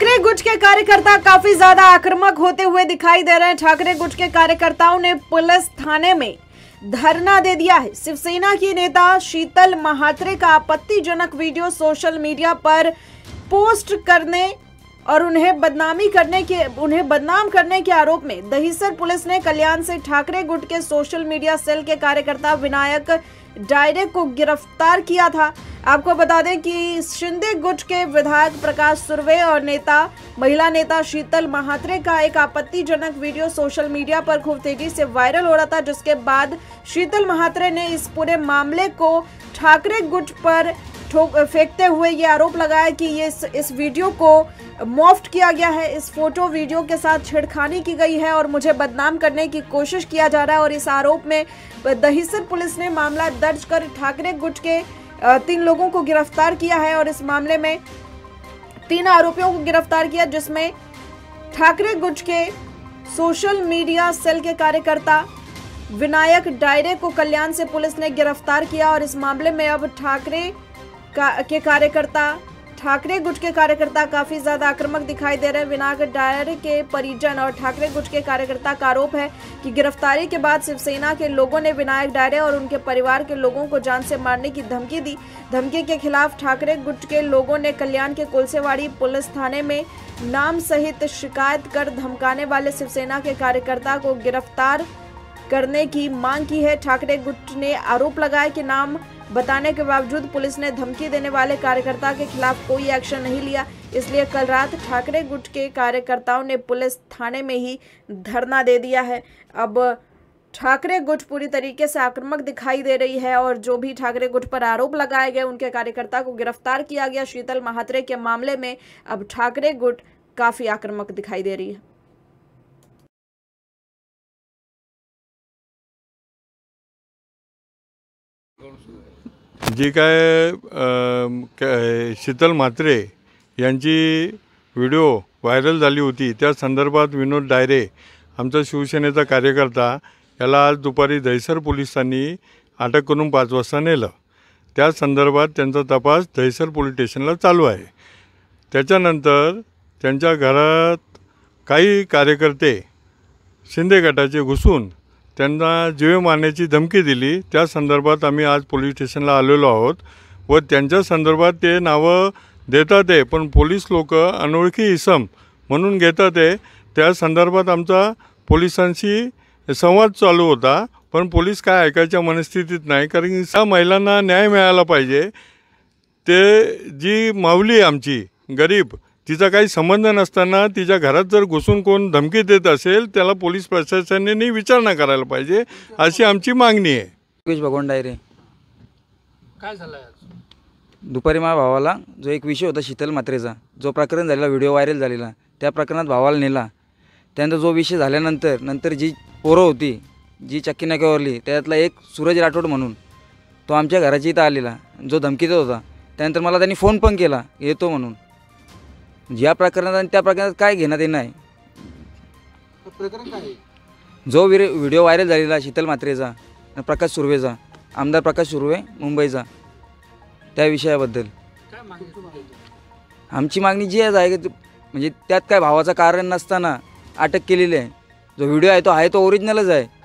ठाकरे गुट के कार्यकर्ता काफी ज्यादा आक्रामक होते हुए दिखाई दे रहे हैं। ठाकरे गुट के कार्यकर्ताओं ने पुलिस थाने में धरना दे दिया है। शिवसेना की नेता शीतल महात्रे का आपत्तिजनक वीडियो सोशल मीडिया पर पोस्ट करने और उन्हें बदनाम करने के आरोप में दहीसर पुलिस ने कल्याण से ठाकरे गुट के सोशल मीडिया सेल के कार्यकर्ता विनायक डायरे को गिरफ्तार किया था। आपको बता दें कि शिंदे गुट के विधायक प्रकाश सुर्वे और महिला नेता शीतल महात्रे का एक आपत्तिजनक वीडियो सोशल मीडिया पर खूब तेजी से वायरल हो रहा था, जिसके बाद शीतल महात्रे ने इस पूरे मामले को ठाकरे गुट पर फेंकते हुए ये आरोप लगाया कि ये इस वीडियो को मॉफ्ट किया गया है, इस फोटो वीडियो के साथ छेड़खानी की गई है और मुझे बदनाम करने की कोशिश किया जा रहा है। और इस आरोप में दहीसर पुलिस ने मामला दर्ज कर ठाकरे गुट के 3 लोगों को गिरफ्तार किया है और इस मामले में 3 आरोपियों को गिरफ्तार किया, जिसमें ठाकरे गुट के सोशल मीडिया सेल के कार्यकर्ता विनायक डायरे को कल्याण से पुलिस ने गिरफ्तार किया। और इस मामले में अब ठाकरे गुट के कार्यकर्ता काफी ज्यादा आक्रामक दिखाई दे रहे हैं। विनायक डायरे के परिजन और ठाकरे गुट के कार्यकर्ता का आरोप है कि गिरफ्तारी के बाद शिवसेना के लोगों ने विनायक डायरे और उनके परिवार के लोगों को जान से मारने की धमकी दी। धमकी के खिलाफ ठाकरे गुट के लोगों ने कल्याण के कुलसेवाड़ी पुलिस थाने में नाम सहित शिकायत कर धमकाने वाले शिवसेना के कार्यकर्ता को गिरफ्तार करने की मांग की है। ठाकरे गुट ने आरोप लगाया कि नाम बताने के बावजूद पुलिस ने धमकी देने वाले कार्यकर्ता के खिलाफ कोई एक्शन नहीं लिया, इसलिए कल रात ठाकरे गुट के कार्यकर्ताओं ने पुलिस थाने में ही धरना दे दिया है। अब ठाकरे गुट पूरी तरीके से आक्रामक दिखाई दे रही है और जो भी ठाकरे गुट पर आरोप लगाए गए उनके कार्यकर्ता को गिरफ्तार किया गया। शीतल महात्रे के मामले में अब ठाकरे गुट काफी आक्रामक दिखाई दे रही है। जी काय शीतल म्हात्रे यांची व्हिडिओ व्हायरल झाली होती, त्या संदर्भात विनोद डायरे आमचा शिवसेनेचा कार्यकर्ता याला आज दुपारी दहीसर पोलिसांनी अटक करून 5 वाजता नेलं। त्या संदर्भात त्यांचा तपास दहीसर पोलीस स्टेशनला चालू आहे। त्याच्यानंतर त्यांच्या घरात काही कार्यकर्ते शिंदे गटाचे घुसून त्यांना जीवे मारण्याची धमकी दिली। त्या संदर्भात आम्ही आज पोलीस स्टेशनला आलेलो आहोत व त्यांच्या संदर्भात ते नावं देतात आहे, पण पोलीस लोक अनोळखी इसम म्हणून घेतात आहे। त्या संदर्भात आमचा पोलिसांशी संवाद चालू होता, पण पोलीस काय ऐकायच्या मनस्थितीत नाही, कारण की त्या महिलांना न्याय मिळाला पाहिजे। ते जी माऊली आमची गरीब, तिचा काही संबंध नसताना तिच्या घरात जर घुसून कोण धमकी देत असेल त्याला पोलीस प्रशासनाने विचारणा करायला पाहिजे, अशी आमची मागणी आहे। एकवीस भगवान डायरे काय झालं? दुपारी माझ्या भावाला जो एक विषय होता शीतल म्हात्रेचा, जो प्रकरण झालेला व्हिडिओ व्हायरल झालेला, त्या प्रकरणात भावाला नेला। त्यानंतर जो विषय झाल्यानंतर जी पोरं होती जी चक्कीनाक्यावरली, त्यातला एक सूरज राठोड म्हणून तो आमच्या घराच्या इथं आलेला जो धमकी देत होता, त्यानंतर मला त्यांनी फोन पण केला येतो म्हणून। या प्रकरणात आणि त्या प्रकरणात काय घेण्यात येणार आहे? प्रकरण काय आहे? जो व्हिडिओ व्हायरल झालेला शीतल म्हात्रेचा प्रकाश सुर्वेचा, आमदार प्रकाश सुर्वे मुंबईचा, त्या विषयाबद्दल काय मागणी? आमची मागणी जी आहे की म्हणजे त्यात काय भावाचं कारण नसताना अटक केलेली आहे। जो व्हिडिओ आहे तो ओरिजिनलच आहे।